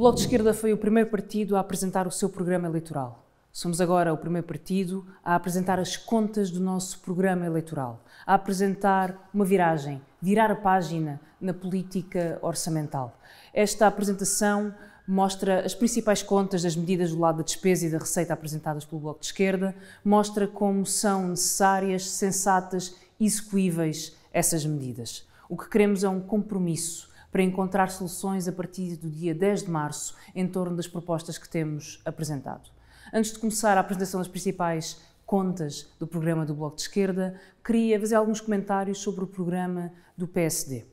O Bloco de Esquerda foi o primeiro partido a apresentar o seu programa eleitoral. Somos agora o primeiro partido a apresentar as contas do nosso programa eleitoral, a apresentar uma viragem, virar a página na política orçamental. Esta apresentação mostra as principais contas das medidas do lado da despesa e da receita apresentadas pelo Bloco de Esquerda, mostra como são necessárias, sensatas e execuíveis essas medidas. O que queremos é um compromisso para encontrar soluções a partir do dia 10 de março em torno das propostas que temos apresentado. Antes de começar a apresentação das principais contas do programa do Bloco de Esquerda, queria fazer alguns comentários sobre o programa do PSD.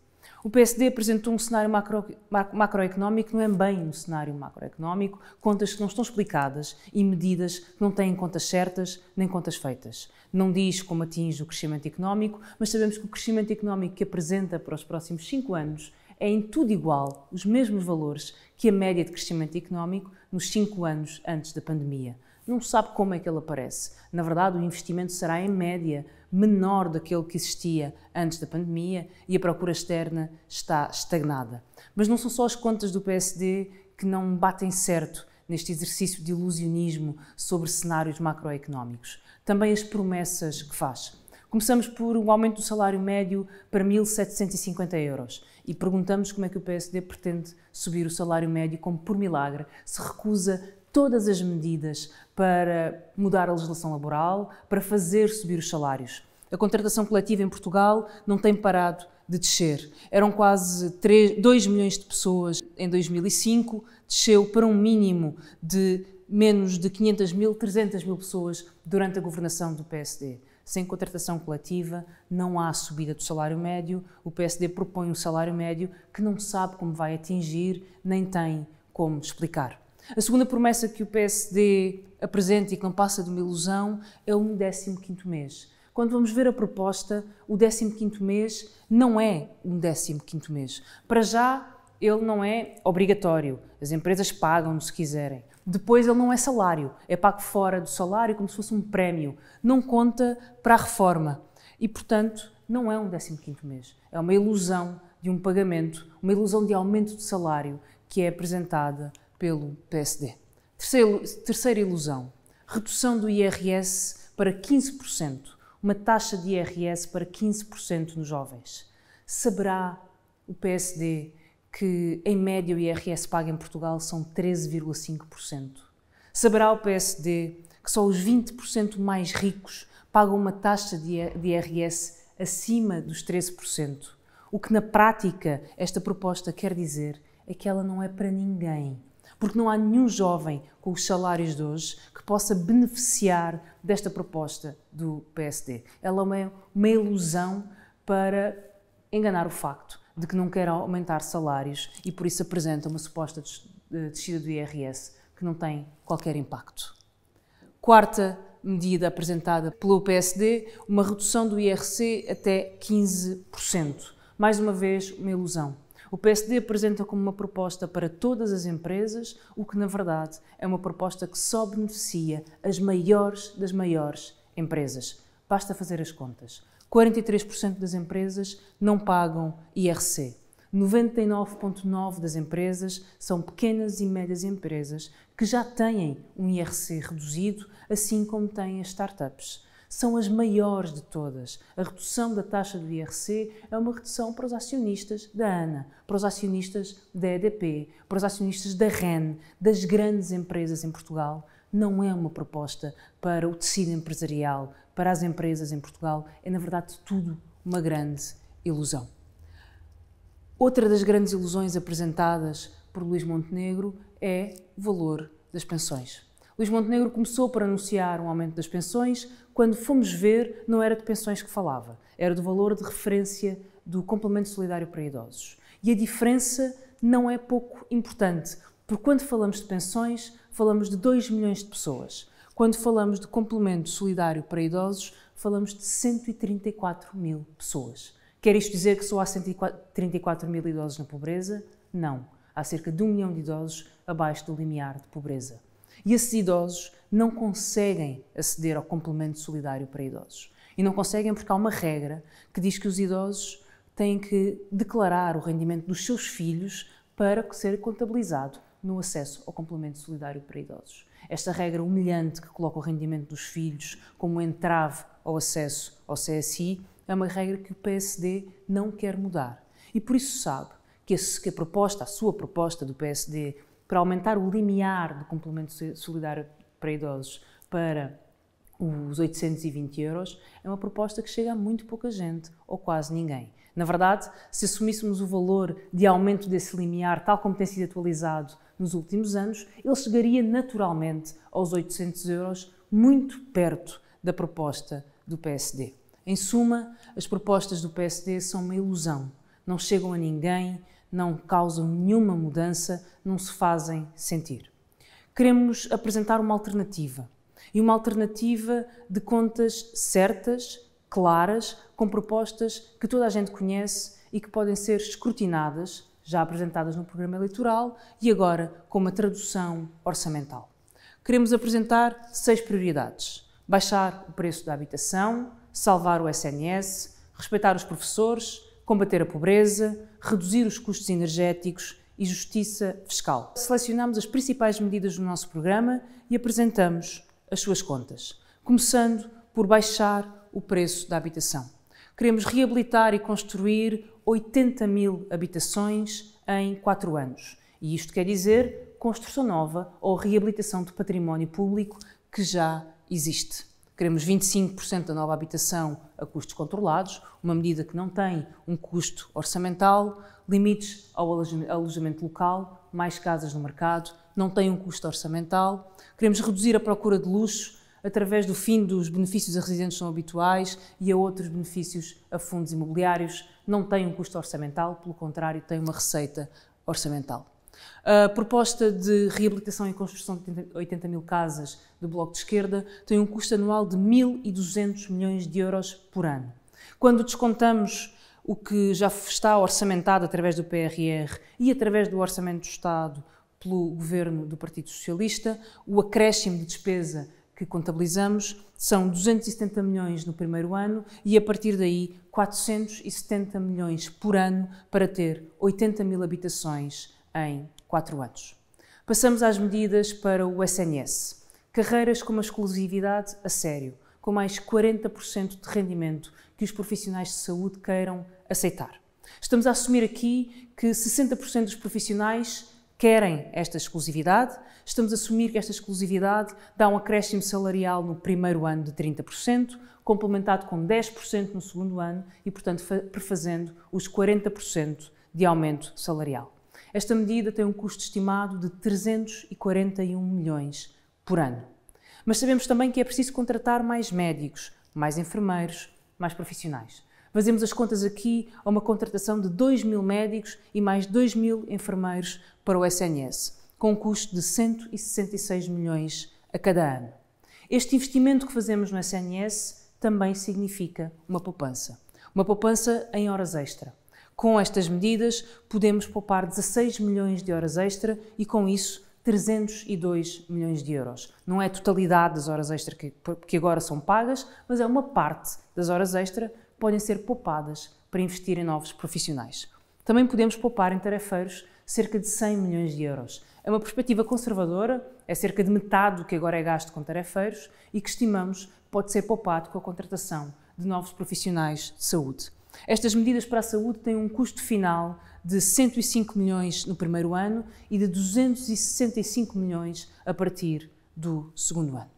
O PSD apresentou um cenário macroeconómico, não é bem um cenário macroeconómico, contas que não estão explicadas e medidas que não têm contas certas nem contas feitas. Não diz como atinge o crescimento económico, mas sabemos que o crescimento económico que apresenta para os próximos 5 anos é em tudo igual, os mesmos valores que a média de crescimento económico nos 5 anos antes da pandemia. Não sabe como é que ele aparece. Na verdade, o investimento será, em média, menor daquele que existia antes da pandemia e a procura externa está estagnada. Mas não são só as contas do PSD que não batem certo neste exercício de ilusionismo sobre cenários macroeconómicos. Também as promessas que faz. Começamos por um aumento do salário médio para 1.750 euros e perguntamos como é que o PSD pretende subir o salário médio como por milagre, se recusa todas as medidas para mudar a legislação laboral, para fazer subir os salários. A contratação coletiva em Portugal não tem parado de descer. Eram quase 2 milhões de pessoas em 2005, desceu para um mínimo de menos de 500 mil, 300 mil pessoas durante a governação do PSD. Sem contratação coletiva, não há subida do salário médio. O PSD propõe um salário médio que não sabe como vai atingir, nem tem como explicar. A segunda promessa que o PSD apresenta e que não passa de uma ilusão é um 15º mês. Quando vamos ver a proposta, o 15º mês não é um 15º mês. Para já, ele não é obrigatório. As empresas pagam-no se quiserem. Depois, ele não é salário. É pago fora do salário como se fosse um prémio. Não conta para a reforma. E, portanto, não é um 15º mês. É uma ilusão de um pagamento, uma ilusão de aumento de salário que é apresentada pelo PSD. Terceira ilusão. Redução do IRS para 15%. Uma taxa de IRS para 15% nos jovens. Saberá o PSD que, em média, o IRS pago em Portugal são 13,5%. Saberá o PSD que só os 20% mais ricos pagam uma taxa de IRS acima dos 13%. O que, na prática, esta proposta quer dizer é que ela não é para ninguém. Porque não há nenhum jovem com os salários de hoje que possa beneficiar desta proposta do PSD. Ela é uma ilusão para enganar o facto de que não quer aumentar salários e por isso apresenta uma suposta descida do IRS que não tem qualquer impacto. Quarta medida apresentada pelo PSD, uma redução do IRC até 15%. Mais uma vez, uma ilusão. O PSD apresenta como uma proposta para todas as empresas, o que, na verdade, é uma proposta que só beneficia as maiores das maiores empresas. Basta fazer as contas. 43% das empresas não pagam IRC. 99,9% das empresas são pequenas e médias empresas que já têm um IRC reduzido, assim como têm as startups. São as maiores de todas. A redução da taxa do IRC é uma redução para os acionistas da ANA, para os acionistas da EDP, para os acionistas da REN, das grandes empresas em Portugal. Não é uma proposta para o tecido empresarial, para as empresas em Portugal. É, na verdade, tudo uma grande ilusão. Outra das grandes ilusões apresentadas por Luís Montenegro é o valor das pensões. Luís Montenegro começou por anunciar um aumento das pensões. Quando fomos ver, não era de pensões que falava, era do valor de referência do complemento solidário para idosos. E a diferença não é pouco importante, porque quando falamos de pensões, falamos de 2 milhões de pessoas. Quando falamos de complemento solidário para idosos, falamos de 134 mil pessoas. Quer isto dizer que só há 134 mil idosos na pobreza? Não. Há cerca de 1 milhão de idosos abaixo do limiar de pobreza. E esses idosos não conseguem aceder ao complemento solidário para idosos. E não conseguem porque há uma regra que diz que os idosos têm que declarar o rendimento dos seus filhos para ser contabilizado no acesso ao complemento solidário para idosos. Esta regra humilhante que coloca o rendimento dos filhos como entrave ao acesso ao CSI é uma regra que o PSD não quer mudar. E por isso sabe que a sua proposta do PSD para aumentar o limiar do complemento solidário para idosos para os 820 € é uma proposta que chega a muito pouca gente ou quase ninguém. Na verdade, se assumíssemos o valor de aumento desse limiar, tal como tem sido atualizado nos últimos anos, ele chegaria naturalmente aos 800 €, muito perto da proposta do PSD. Em suma, as propostas do PSD são uma ilusão. Não chegam a ninguém, não causam nenhuma mudança, não se fazem sentir. Queremos apresentar uma alternativa. E uma alternativa de contas certas, claras, com propostas que toda a gente conhece e que podem ser escrutinadas, já apresentadas no programa eleitoral e agora com uma tradução orçamental. Queremos apresentar 6 prioridades: baixar o preço da habitação, salvar o SNS, respeitar os professores, combater a pobreza, reduzir os custos energéticos e justiça fiscal. Selecionamos as principais medidas do nosso programa e apresentamos as suas contas, começando por baixar o preço da habitação. Queremos reabilitar e construir 80.000 habitações em 4 anos. E isto quer dizer construção nova ou reabilitação de património público que já existe. Queremos 25% da nova habitação a custos controlados, uma medida que não tem um custo orçamental, limites ao alojamento local, mais casas no mercado, não tem um custo orçamental. Queremos reduzir a procura de luxo através do fim dos benefícios a residentes não habituais e a outros benefícios a fundos imobiliários. Não tem um custo orçamental, pelo contrário, tem uma receita orçamental. A proposta de reabilitação e construção de 80.000 casas do Bloco de Esquerda tem um custo anual de 1.200 milhões de € por ano. Quando descontamos o que já está orçamentado através do PRR e através do Orçamento do Estado pelo governo do Partido Socialista, o acréscimo de despesa que contabilizamos são 270 milhões no primeiro ano e, a partir daí, 470 milhões por ano para ter 80.000 habitações em 4 anos. Passamos às medidas para o SNS. Carreiras com uma exclusividade a sério, com mais 40% de rendimento que os profissionais de saúde queiram aceitar. Estamos a assumir aqui que 60% dos profissionais querem esta exclusividade, estamos a assumir que esta exclusividade dá um acréscimo salarial no primeiro ano de 30%, complementado com 10% no segundo ano e, portanto, prefazendo os 40% de aumento salarial. Esta medida tem um custo estimado de 341 milhões por ano. Mas sabemos também que é preciso contratar mais médicos, mais enfermeiros, mais profissionais. Fazemos as contas aqui a uma contratação de 2.000 médicos e mais 2.000 enfermeiros para o SNS, com um custo de 166 milhões a cada ano. Este investimento que fazemos no SNS também significa uma poupança em horas extra. Com estas medidas, podemos poupar 16 milhões de horas extra e, com isso, 302 milhões de €. Não é a totalidade das horas extra que agora são pagas, mas é uma parte das horas extra que podem ser poupadas para investir em novos profissionais. Também podemos poupar em tarefeiros cerca de 100 milhões de euros. É uma perspectiva conservadora, é cerca de metade do que agora é gasto com tarefeiros e que estimamos pode ser poupado com a contratação de novos profissionais de saúde. Estas medidas para a saúde têm um custo final de 105 milhões no primeiro ano e de 265 milhões a partir do segundo ano.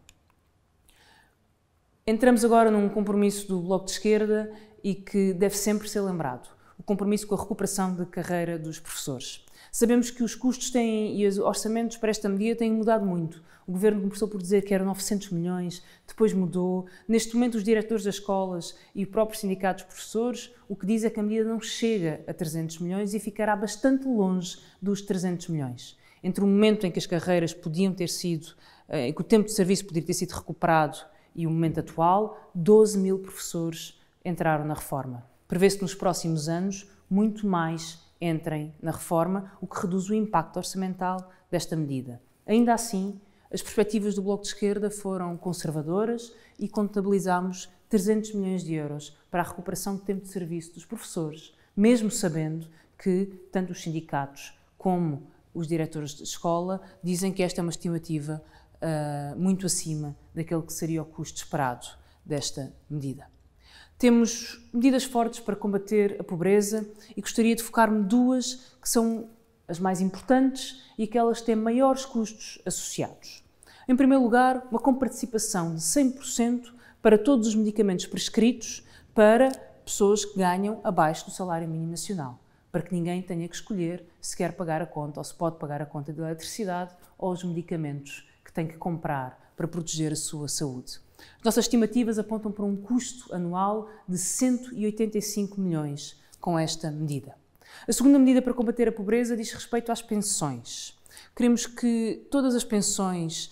Entramos agora num compromisso do Bloco de Esquerda e que deve sempre ser lembrado: o compromisso com a recuperação da carreira dos professores. Sabemos que os custos têm e os orçamentos para esta medida têm mudado muito. O Governo começou por dizer que eram 900 milhões, depois mudou. Neste momento, os diretores das escolas e os próprios sindicatos de professores, o que diz é que a medida não chega a 300 milhões e ficará bastante longe dos 300 milhões. Entre o momento em que as carreiras podiam ter sido, em que o tempo de serviço poderia ter sido recuperado e o momento atual, 12.000 professores entraram na reforma. Prevê-se que nos próximos anos, muito mais entrem na reforma, o que reduz o impacto orçamental desta medida. Ainda assim, as perspectivas do Bloco de Esquerda foram conservadoras e contabilizámos 300 milhões de euros para a recuperação do tempo de serviço dos professores, mesmo sabendo que tanto os sindicatos como os diretores de escola dizem que esta é uma estimativa muito acima daquele que seria o custo esperado desta medida. Temos medidas fortes para combater a pobreza e gostaria de focar-me duas que são as mais importantes e aquelas que têm maiores custos associados. Em primeiro lugar, uma comparticipação de 100% para todos os medicamentos prescritos para pessoas que ganham abaixo do salário mínimo nacional, para que ninguém tenha que escolher se quer pagar a conta ou se pode pagar a conta da eletricidade ou os medicamentos que tem que comprar para proteger a sua saúde. As nossas estimativas apontam para um custo anual de 185 milhões com esta medida. A segunda medida para combater a pobreza diz respeito às pensões. Queremos que todas as pensões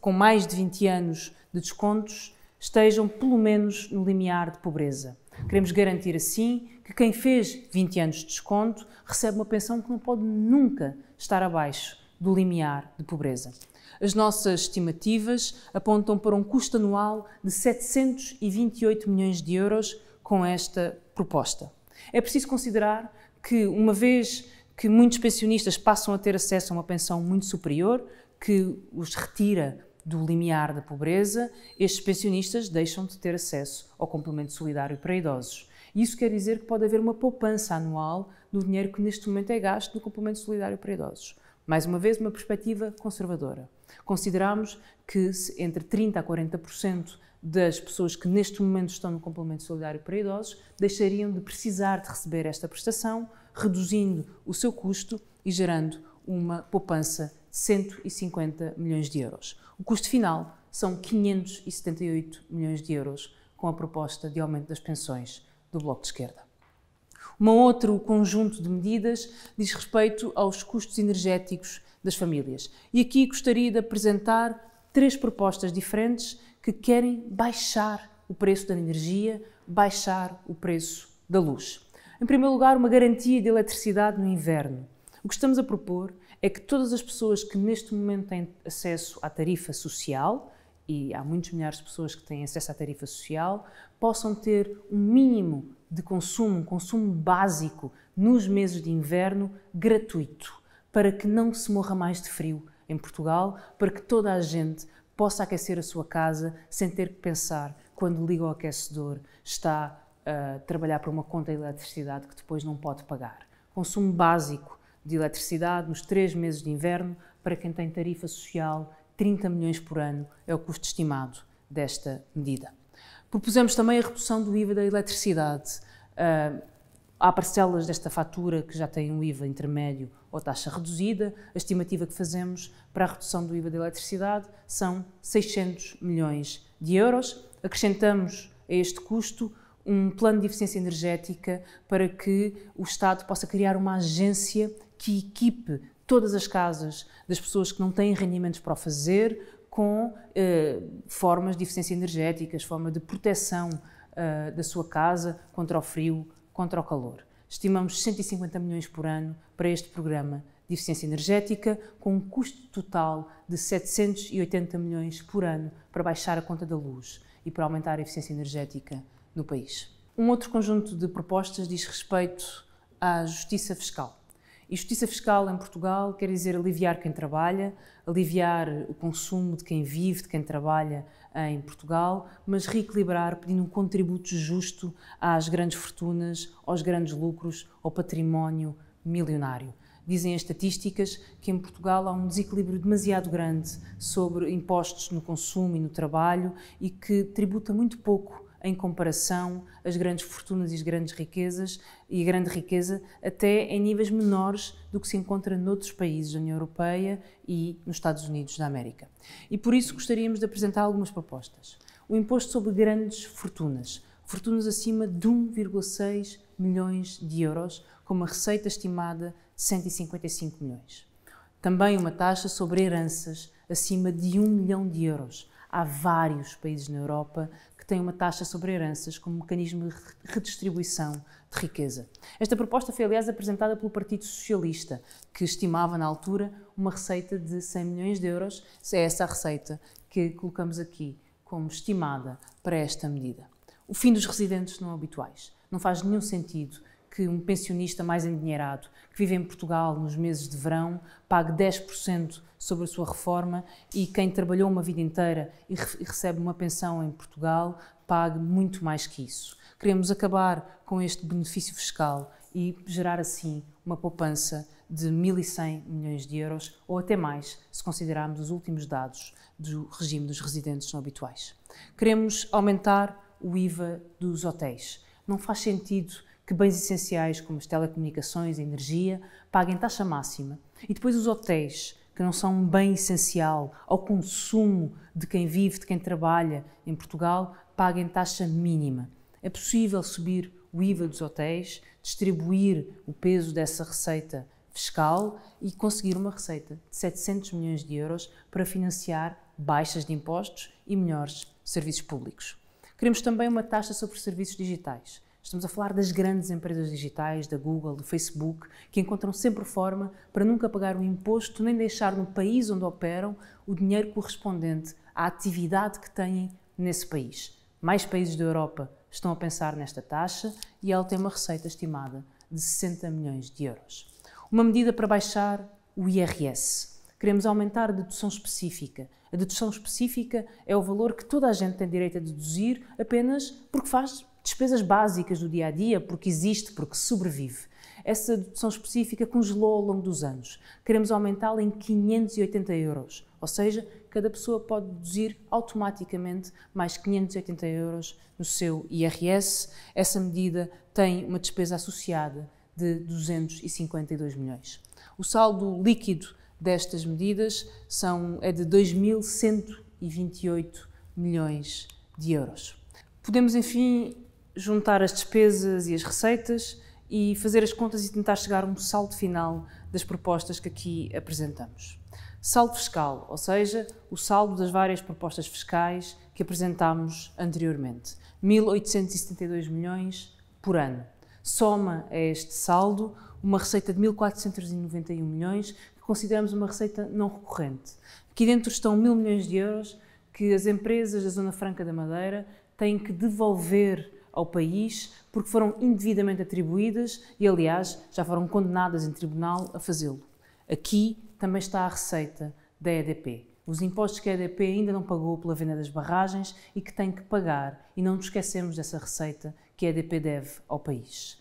com mais de 20 anos de descontos estejam pelo menos no limiar de pobreza. Queremos garantir assim que quem fez 20 anos de desconto recebe uma pensão que não pode nunca estar abaixo do limiar de pobreza. As nossas estimativas apontam para um custo anual de 728 milhões de euros com esta proposta. É preciso considerar que, uma vez que muitos pensionistas passam a ter acesso a uma pensão muito superior, que os retira do limiar da pobreza, estes pensionistas deixam de ter acesso ao complemento solidário para idosos. Isso quer dizer que pode haver uma poupança anual do dinheiro que neste momento é gasto no complemento solidário para idosos. Mais uma vez, uma perspectiva conservadora. Consideramos que entre 30% a 40% das pessoas que neste momento estão no complemento solidário para idosos deixariam de precisar de receber esta prestação, reduzindo o seu custo e gerando uma poupança de 150 milhões de euros. O custo final são 578 milhões de euros com a proposta de aumento das pensões do Bloco de Esquerda. Um outro conjunto de medidas diz respeito aos custos energéticos das famílias. E aqui gostaria de apresentar três propostas diferentes que querem baixar o preço da energia, baixar o preço da luz. Em primeiro lugar, uma garantia de eletricidade no inverno. O que estamos a propor é que todas as pessoas que neste momento têm acesso à tarifa social, e há muitos milhares de pessoas que têm acesso à tarifa social, possam ter um mínimo de consumo, um consumo básico, nos meses de inverno, gratuito, para que não se morra mais de frio em Portugal, para que toda a gente possa aquecer a sua casa sem ter que pensar, quando liga o aquecedor, está a trabalhar para uma conta de eletricidade que depois não pode pagar. Consumo básico de eletricidade nos 3 meses de inverno, para quem tem tarifa social, 30 milhões por ano é o custo estimado desta medida. Propusemos também a redução do IVA da eletricidade. Há parcelas desta fatura que já têm um IVA intermédio ou taxa reduzida. A estimativa que fazemos para a redução do IVA da eletricidade são 600 milhões de euros. Acrescentamos a este custo um plano de eficiência energética para que o Estado possa criar uma agência que equipe todas as casas das pessoas que não têm rendimentos para o fazer com formas de eficiência energética, formas de proteção da sua casa contra o frio, contra o calor. Estimamos 150 milhões por ano para este programa de eficiência energética, com um custo total de 780 milhões por ano para baixar a conta da luz e para aumentar a eficiência energética no país. Um outro conjunto de propostas diz respeito à justiça fiscal. E justiça fiscal em Portugal quer dizer aliviar quem trabalha, aliviar o consumo de quem vive, de quem trabalha em Portugal, mas reequilibrar pedindo um contributo justo às grandes fortunas, aos grandes lucros, ao património milionário. Dizem as estatísticas que em Portugal há um desequilíbrio demasiado grande sobre impostos no consumo e no trabalho e que tributa muito pouco em comparação às grandes fortunas e as grandes riquezas, e a grande riqueza até em níveis menores do que se encontra noutros países da União Europeia e nos Estados Unidos da América. E por isso gostaríamos de apresentar algumas propostas. O imposto sobre grandes fortunas, fortunas acima de 1,6 milhões de euros, com uma receita estimada de 155 milhões. Também uma taxa sobre heranças acima de 1 milhão de euros. Há vários países na Europa que têm uma taxa sobre heranças como mecanismo de redistribuição de riqueza. Esta proposta foi, aliás, apresentada pelo Partido Socialista, que estimava, na altura, uma receita de 100 milhões de euros. É essa a receita que colocamos aqui como estimada para esta medida. O fim dos residentes não habituais. Não faz nenhum sentido que um pensionista mais endinheirado, que vive em Portugal nos meses de verão, pague 10% sobre a sua reforma e quem trabalhou uma vida inteira e recebe uma pensão em Portugal pague muito mais que isso. Queremos acabar com este benefício fiscal e gerar assim uma poupança de 1.100 milhões de euros, ou até mais, se considerarmos os últimos dados do regime dos residentes não habituais. Queremos aumentar o IVA dos hotéis. Não faz sentido que bens essenciais como as telecomunicações, a energia, paguem taxa máxima e depois os hotéis, que não são um bem essencial ao consumo de quem vive, de quem trabalha em Portugal, paguem taxa mínima. É possível subir o IVA dos hotéis, distribuir o peso dessa receita fiscal e conseguir uma receita de 700 milhões de euros para financiar baixas de impostos e melhores serviços públicos. Queremos também uma taxa sobre serviços digitais. Estamos a falar das grandes empresas digitais, da Google, do Facebook, que encontram sempre forma para nunca pagar um imposto nem deixar no país onde operam o dinheiro correspondente à atividade que têm nesse país. Mais países da Europa estão a pensar nesta taxa e ela tem uma receita estimada de 60 milhões de euros. Uma medida para baixar o IRS. Queremos aumentar a dedução específica. A dedução específica é o valor que toda a gente tem direito a deduzir apenas porque faz despesas básicas do dia a dia, porque existe, porque sobrevive. Essa dedução específica congelou ao longo dos anos. Queremos aumentá-la em 580 euros, ou seja, cada pessoa pode deduzir automaticamente mais 580 euros no seu IRS. Essa medida tem uma despesa associada de 252 milhões. O saldo líquido destas medidas é de 2.128 milhões de euros. Podemos, enfim, juntar as despesas e as receitas e fazer as contas e tentar chegar a um saldo final das propostas que aqui apresentamos. Saldo fiscal, ou seja, o saldo das várias propostas fiscais que apresentámos anteriormente. 1.872 milhões por ano. Soma a este saldo uma receita de 1.491 milhões, que consideramos uma receita não recorrente. Aqui dentro estão 1.000 milhões de euros que as empresas da Zona Franca da Madeira têm que devolver ao país porque foram indevidamente atribuídas e, aliás, já foram condenadas em tribunal a fazê-lo. Aqui também está a receita da EDP, os impostos que a EDP ainda não pagou pela venda das barragens e que tem que pagar, e não nos esquecemos dessa receita que a EDP deve ao país.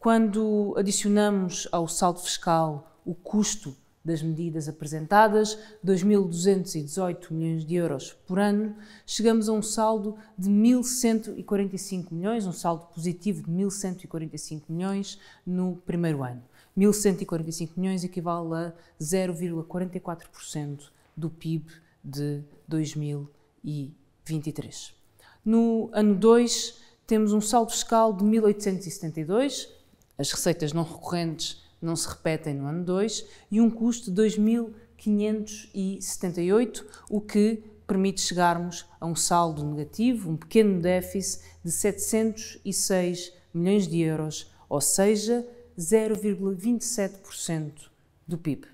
Quando adicionamos ao saldo fiscal o custo das medidas apresentadas, 2.218 milhões de euros por ano, chegamos a um saldo de 1.145 milhões, um saldo positivo de 1.145 milhões no primeiro ano. 1.145 milhões equivale a 0,44% do PIB de 2023. No ano 2, temos um saldo fiscal de 1.872, as receitas não recorrentes não se repetem no ano 2, e um custo de 2.578, o que permite chegarmos a um saldo negativo, um pequeno déficit de 706 milhões de euros, ou seja, 0,27% do PIB.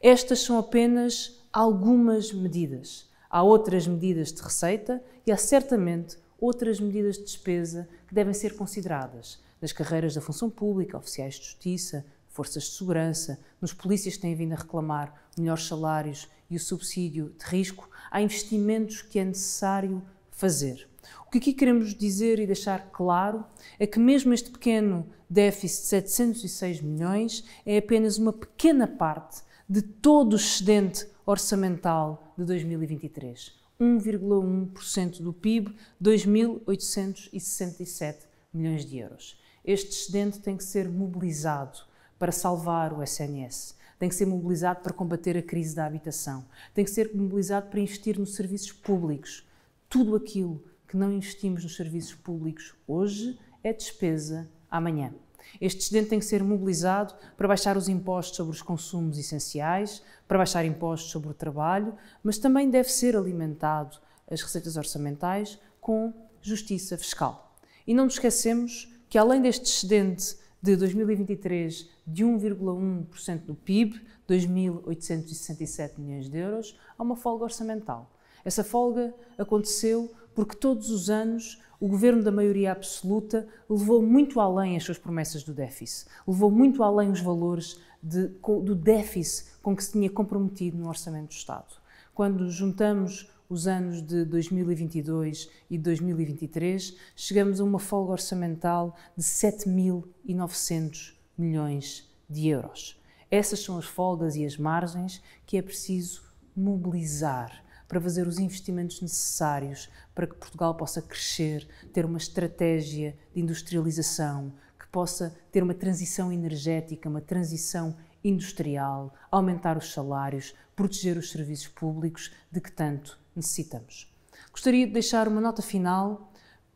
Estas são apenas algumas medidas. Há outras medidas de receita e há certamente outras medidas de despesa que devem ser consideradas, nas carreiras da função pública, oficiais de justiça, forças de segurança, nos polícias que têm vindo a reclamar melhores salários e o subsídio de risco. Há investimentos que é necessário fazer. O que aqui queremos dizer e deixar claro é que mesmo este pequeno déficit de 706 milhões é apenas uma pequena parte de todo o excedente orçamental de 2023. 1,1% do PIB, 2.867 milhões de euros. Este excedente tem que ser mobilizado para salvar o SNS, tem que ser mobilizado para combater a crise da habitação, tem que ser mobilizado para investir nos serviços públicos. Tudo aquilo que não investimos nos serviços públicos hoje é despesa amanhã. Este excedente tem que ser mobilizado para baixar os impostos sobre os consumos essenciais, para baixar impostos sobre o trabalho, mas também deve ser alimentado as receitas orçamentais com justiça fiscal. E não nos esquecemos que, além deste excedente de 2023 de 1,1% do PIB, 2.867 milhões de euros, há uma folga orçamental. Essa folga aconteceu porque todos os anos o governo da maioria absoluta levou muito além as suas promessas do déficit, levou muito além os valores do déficit com que se tinha comprometido no Orçamento do Estado. Quando juntamos os anos de 2022 e 2023, chegamos a uma folga orçamental de 7.900 milhões de euros. Essas são as folgas e as margens que é preciso mobilizar para fazer os investimentos necessários para que Portugal possa crescer, ter uma estratégia de industrialização, que possa ter uma transição energética, uma transição industrial, aumentar os salários, proteger os serviços públicos de que tanto necessitamos. Gostaria de deixar uma nota final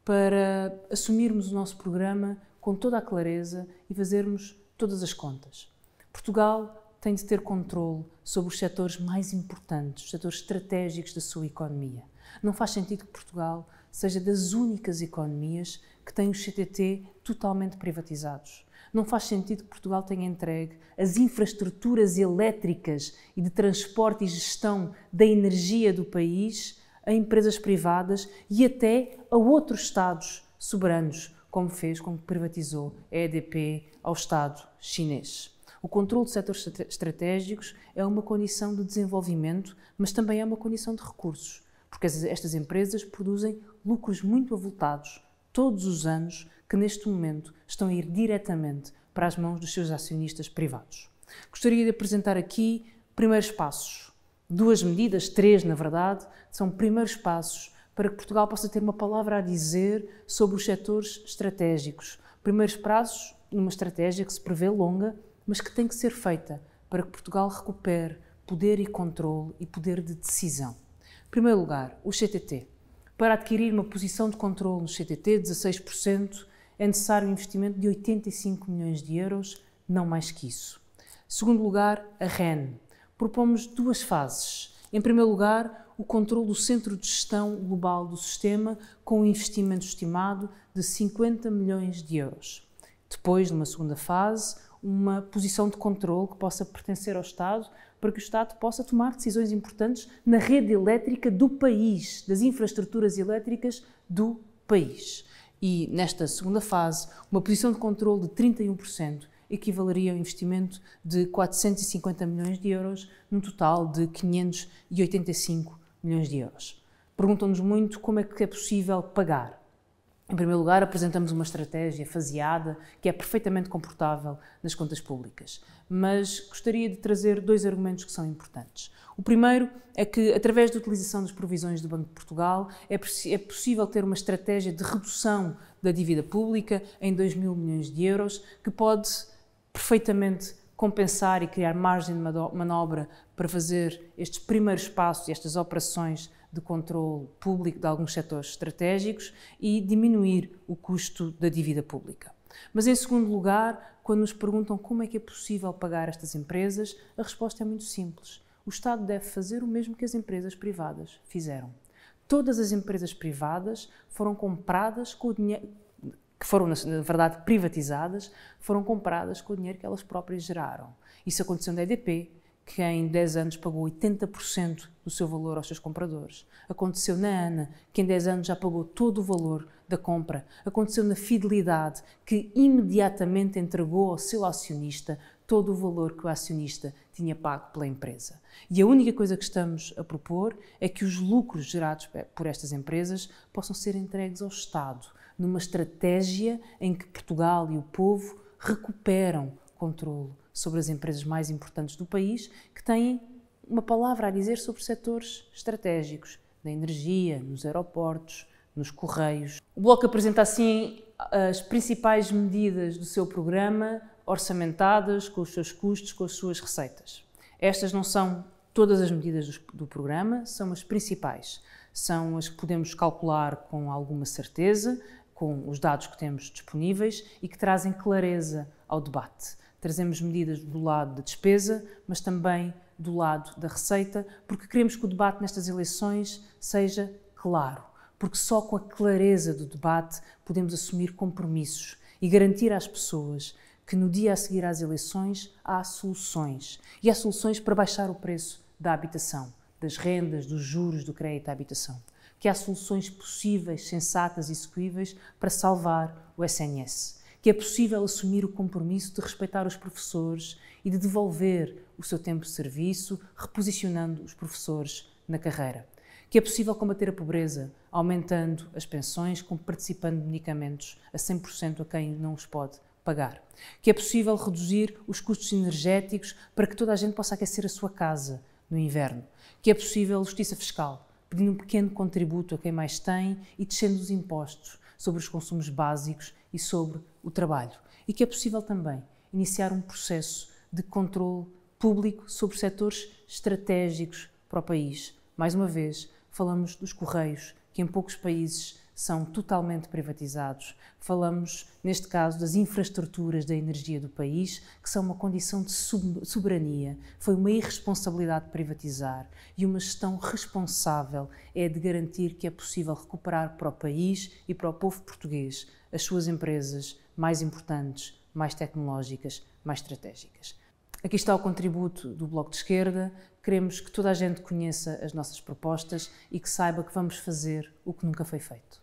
para assumirmos o nosso programa com toda a clareza e fazermos todas as contas. Portugal tem de ter controle sobre os setores mais importantes, os setores estratégicos da sua economia. Não faz sentido que Portugal seja das únicas economias que tem os CTT totalmente privatizados. Não faz sentido que Portugal tenha entregue as infraestruturas elétricas e de transporte e gestão da energia do país a empresas privadas e até a outros Estados soberanos, como fez quando privatizou a EDP ao Estado chinês. O controle de setores estratégicos é uma condição de desenvolvimento, mas também é uma condição de recursos, porque estas empresas produzem lucros muito avultados todos os anos que neste momento estão a ir diretamente para as mãos dos seus acionistas privados. Gostaria de apresentar aqui primeiros passos. Duas medidas, três na verdade, são primeiros passos para que Portugal possa ter uma palavra a dizer sobre os setores estratégicos. Primeiros passos numa estratégia que se prevê longa, mas que tem que ser feita para que Portugal recupere poder e controle e poder de decisão. Em primeiro lugar, o CTT. Para adquirir uma posição de controle no CTT, 16%, é necessário um investimento de 85 milhões de euros, não mais que isso. Em segundo lugar, a REN. Propomos duas fases. Em primeiro lugar, o controle do Centro de Gestão Global do Sistema, com um investimento estimado de 50 milhões de euros. Depois, numa segunda fase, uma posição de controle que possa pertencer ao Estado, para que o Estado possa tomar decisões importantes na rede elétrica do país, das infraestruturas elétricas do país. E, nesta segunda fase, uma posição de controle de 31% equivaleria a um investimento de 450 milhões de euros, num total de 585 milhões de euros. Perguntam-nos muito como é que é possível pagar. Em primeiro lugar, apresentamos uma estratégia faseada que é perfeitamente comportável nas contas públicas, mas gostaria de trazer dois argumentos que são importantes. O primeiro é que, através da utilização das provisões do Banco de Portugal, é possível ter uma estratégia de redução da dívida pública em 2 mil milhões de euros, que pode perfeitamente compensar e criar margem de manobra para fazer estes primeiros passos e estas operações de controle público de alguns setores estratégicos e diminuir o custo da dívida pública. Mas, em segundo lugar, quando nos perguntam como é que é possível pagar estas empresas, a resposta é muito simples. O Estado deve fazer o mesmo que as empresas privadas fizeram. Todas as empresas privadas foram compradas com o dinheiro, que foram, na verdade, privatizadas, foram compradas com o dinheiro que elas próprias geraram. Isso aconteceu na EDP, que em 10 anos pagou 80% do seu valor aos seus compradores. Aconteceu na ANA, que em 10 anos já pagou todo o valor da compra. Aconteceu na Fidelidade, que imediatamente entregou ao seu acionista todo o valor que o acionista tinha pago pela empresa. E a única coisa que estamos a propor é que os lucros gerados por estas empresas possam ser entregues ao Estado, numa estratégia em que Portugal e o povo recuperam controle sobre as empresas mais importantes do país, que têm uma palavra a dizer sobre setores estratégicos, na energia, nos aeroportos, nos correios. O Bloco apresenta assim as principais medidas do seu programa, orçamentadas, com os seus custos, com as suas receitas. Estas não são todas as medidas do programa, são as principais. São as que podemos calcular com alguma certeza, com os dados que temos disponíveis e que trazem clareza ao debate. Trazemos medidas do lado da despesa, mas também do lado da receita, porque queremos que o debate nestas eleições seja claro, porque só com a clareza do debate podemos assumir compromissos e garantir às pessoas que no dia a seguir às eleições há soluções, e há soluções para baixar o preço da habitação, das rendas, dos juros, do crédito à habitação. Que há soluções possíveis, sensatas e execuíveis para salvar o SNS. Que é possível assumir o compromisso de respeitar os professores e de devolver o seu tempo de serviço, reposicionando os professores na carreira. Que é possível combater a pobreza, aumentando as pensões, participando de medicamentos a 100% a quem não os pode pagar. Que é possível reduzir os custos energéticos para que toda a gente possa aquecer a sua casa no inverno. Que é possível justiça fiscal, pedindo um pequeno contributo a quem mais tem e descendo os impostos sobre os consumos básicos e sobre o trabalho. E que é possível também iniciar um processo de controle público sobre setores estratégicos para o país. Mais uma vez, falamos dos Correios, que em poucos países são totalmente privatizados. Falamos, neste caso, das infraestruturas da energia do país, que são uma condição de soberania. Foi uma irresponsabilidade privatizar e uma gestão responsável é de garantir que é possível recuperar para o país e para o povo português as suas empresas mais importantes, mais tecnológicas, mais estratégicas. Aqui está o contributo do Bloco de Esquerda. Queremos que toda a gente conheça as nossas propostas e que saiba que vamos fazer o que nunca foi feito.